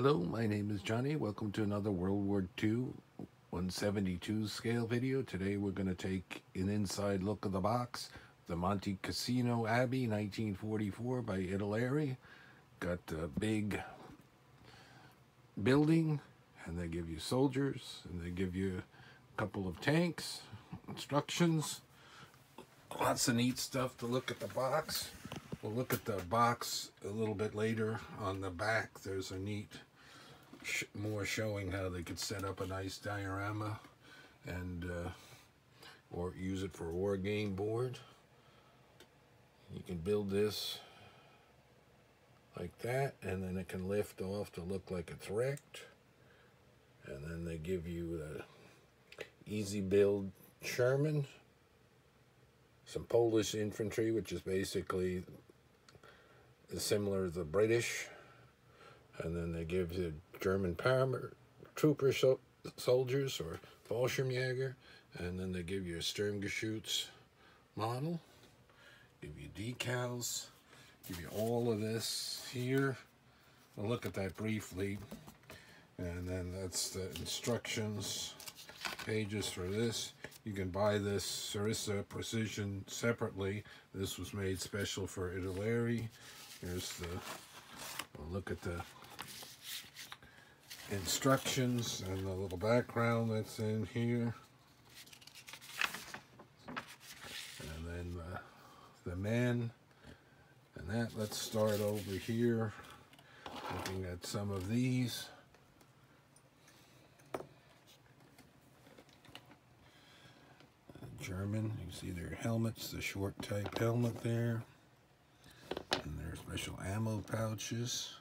Hello, my name is Johnny. Welcome to another World War II 1/72 scale video. Today we're going to take an inside look of the box, the Montecassino Abbey 1944 by Italeri. Got a big building, and they give you soldiers, and they give you a couple of tanks, instructions, lots of neat stuff to look at the box. We'll look at the box a little bit later. On the back, there's a neat more showing how they could set up a nice diorama and or use it for a war game board. You can build this like that, and then it can lift off to look like it's wrecked, and then they give you the easy build Sherman, some Polish infantry, which is basically similar to the British, and then they give the German paratrooper soldiers or Fallschirmjäger, and then they give you a Sturmgeschütz model, give you decals, give you all of this here. We'll look at that briefly, and then that's the instructions pages for this. You can buy this Sarissa Precision separately. This was made special for Italeri. Here's the we'll look at the instructions and the little background that's in here, and then the men and that. Let's start over here looking at some of these. German, you can see their helmets, the short type helmet there, and their special ammo pouches.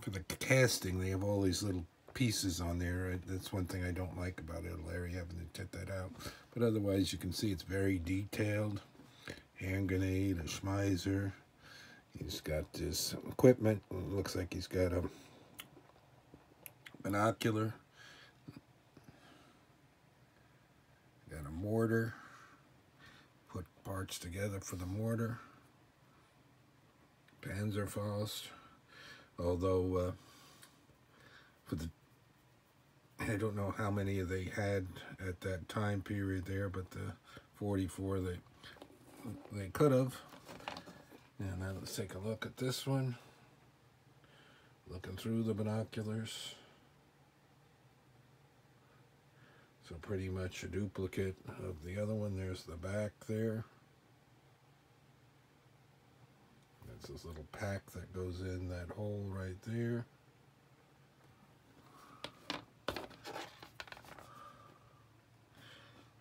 For the casting, they have all these little pieces on there. That's one thing I don't like about it, Larry, having to cut that out. But otherwise, you can see it's very detailed. Hand grenade, a Schmeisser. He's got this equipment. It looks like he's got a binocular. Got a mortar. Put parts together for the mortar. Panzerfaust. Although, for the, I don't know how many they had at that time period there, but the 44 they could have. And now let's take a look at this one. Looking through the binoculars. So pretty much a duplicate of the other one. There's the back there. That's this little pack that goes in that hole right there.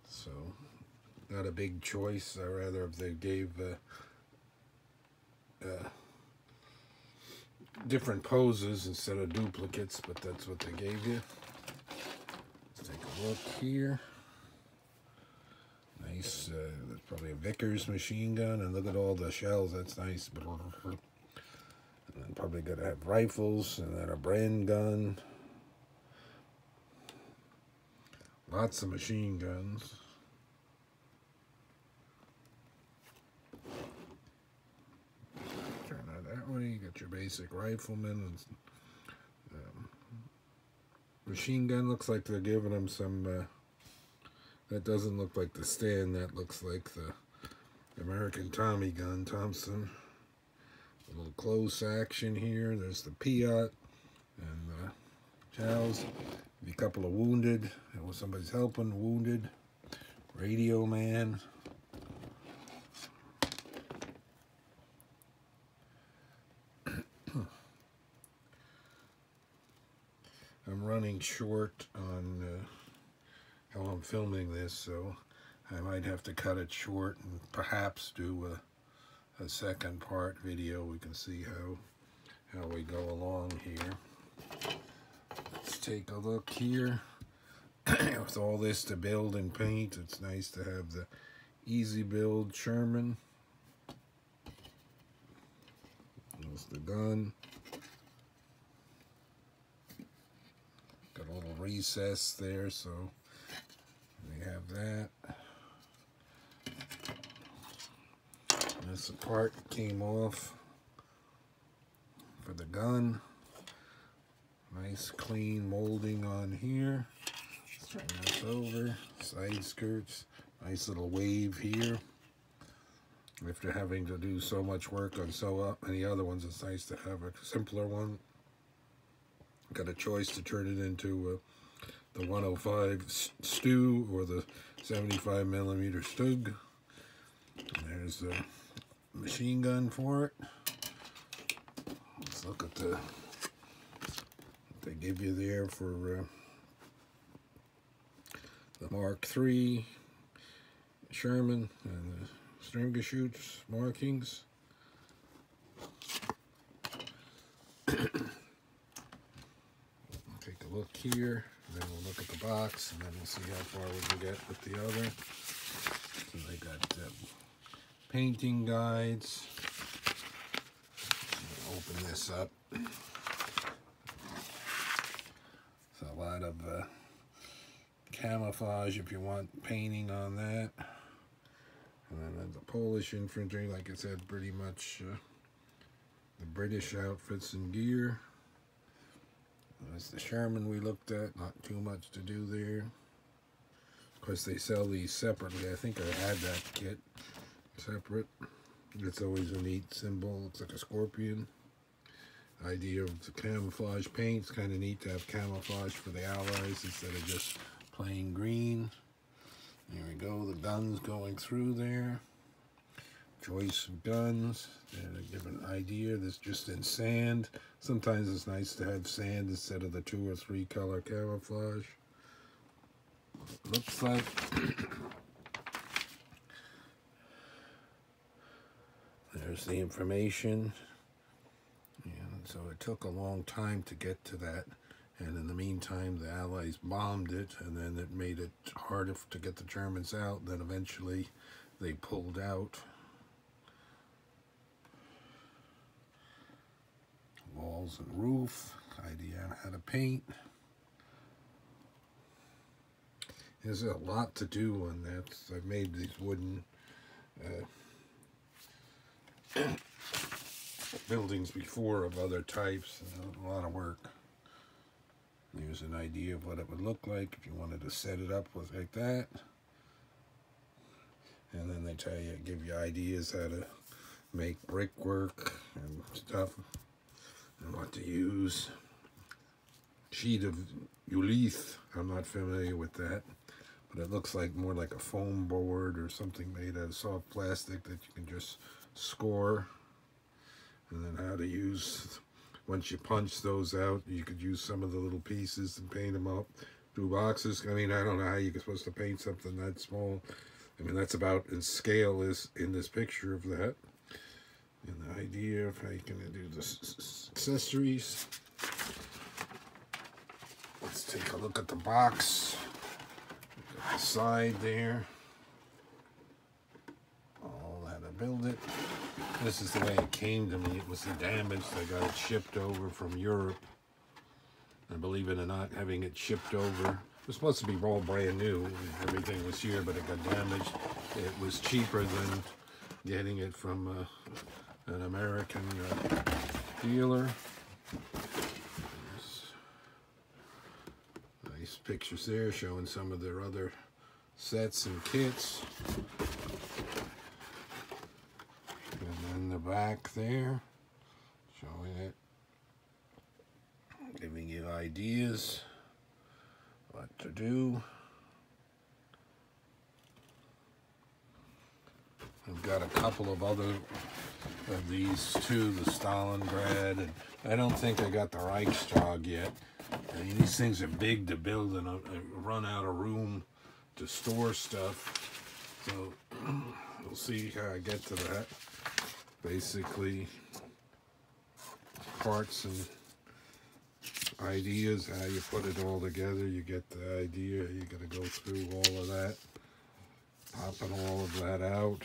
So, not a big choice. I'd rather if they gave different poses instead of duplicates, but that's what they gave you. Look here, nice, that's probably a Vickers machine gun, and look at all the shells, that's nice. And then probably gonna have rifles, and then a Bren gun, lots of machine guns. Turn out that way, you got your basic rifleman. Machine gun looks like they're giving them some, that doesn't look like the stand, that looks like the American Tommy gun, Thompson. A little close action here, there's the Piot and the chows. A couple of wounded, and somebody's helping, wounded. Radio man. I'm running short on how I'm filming this, so I might have to cut it short and perhaps do a second part video. We can see how we go along here. Let's take a look here. With all this to build and paint, it's nice to have the easy build Sherman. There's the gun. Got a little recess there, so we have that. This part came off for the gun. Nice clean molding on here. Let's turn this over. Side skirts. Nice little wave here. After having to do so much work on so many other ones, it's nice to have a simpler one. Got a choice to turn it into the 105 Stu or the 75mm Stug. There's the machine gun for it. Let's look at the what they give you there for the Mark III Sherman and the Sturmgeschütz markings. Take a look here, and then we'll look at the box, and then we'll see how far we can get with the other. So they got painting guides. Open this up. It's a lot of camouflage if you want painting on that. And then the Polish infantry, like I said, pretty much the British outfits and gear. That's the Sherman we looked at, not too much to do there. Of course, they sell these separately. I think I had that kit separate. It's always a neat symbol. Looks like a scorpion. Idea of the camouflage paint. It's kind of neat to have camouflage for the Allies instead of just plain green. Here we go, the guns going through there. Choice of guns. They're given an idea that's just in sand. Sometimes it's nice to have sand instead of the 2 or 3 color camouflage. Looks like. There's the information. And so it took a long time to get to that. And in the meantime, the Allies bombed it, and then it made it harder to get the Germans out. Then eventually, they pulled out. Walls and roof. Idea on how to paint. There's a lot to do on that. I've made these wooden buildings before of other types. A lot of work. Here's an idea of what it would look like if you wanted to set it up with like that. And then they tell you, give you ideas how to make brickwork and stuff and what to use. Sheet of Ulith, I'm not familiar with that, but it looks like more like a foam board or something made out of soft plastic that you can just score. And then how to use. Once you punch those out, you could use some of the little pieces and paint them up. 2 boxes. I mean, I don't know how you're supposed to paint something that small. I mean, that's about in scale is in this picture of that. And the idea of how you're going to do the accessories. Let's take a look at the box. Look at the side there. All how to build it. This is the way it came to me. It was the damage that got it shipped over from Europe. And believe it or not, having it shipped over, it was supposed to be all brand new. Everything was here, but it got damaged. It was cheaper than getting it from an American dealer. Nice pictures there showing some of their other sets and kits. Back there, showing it, giving you ideas what to do. I've got a couple of other of these too, the Stalingrad, and I don't think I got the Reichstag yet. I mean, these things are big to build, and I run out of room to store stuff, so we'll see how I get to that. Basically, parts and ideas, how you put it all together, you get the idea, you got to go through all of that, popping all of that out,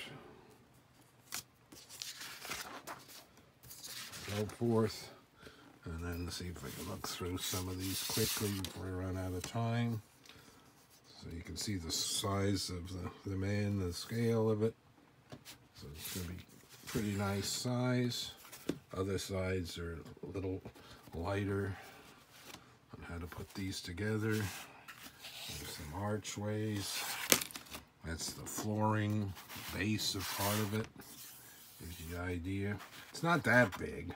so forth, and then see if I can look through some of these quickly before I run out of time, so you can see the size of the man, the scale of it, so it's going to be pretty nice size. Other sides are a little lighter. how to put these together. There's some archways. That's the flooring, base of part of it, is the idea. It's not that big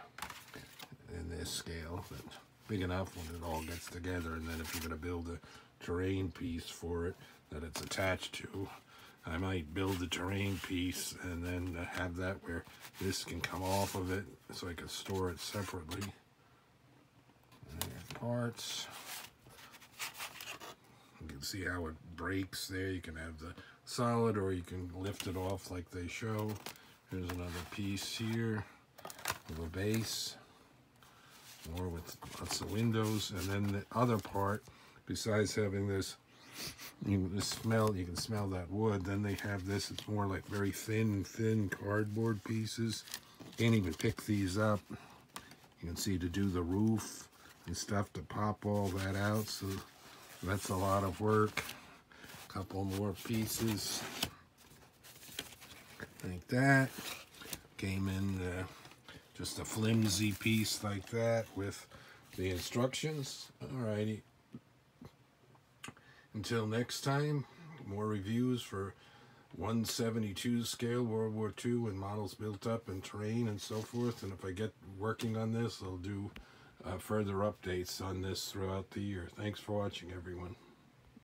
in this scale, but big enough when it all gets together. And then if you're going to build a terrain piece for it that it's attached to, I might build the terrain piece and then have that where this can come off of it so I can store it separately. There's parts. You can see how it breaks there. You can have the solid or you can lift it off like they show. Here's another piece here of a base. More with lots of windows. And then the other part, besides having this, you can smell that wood. Then they have this, it's more like very thin cardboard pieces. Can't even pick these up. You can see to do the roof and stuff, to pop all that out. So that's a lot of work. A couple more pieces like that. Came in just a flimsy piece like that with the instructions. Alrighty. Until next time, more reviews for 1/72 scale World War II and models built up and terrain and so forth. And if I get working on this, I'll do further updates on this throughout the year. Thanks for watching, everyone.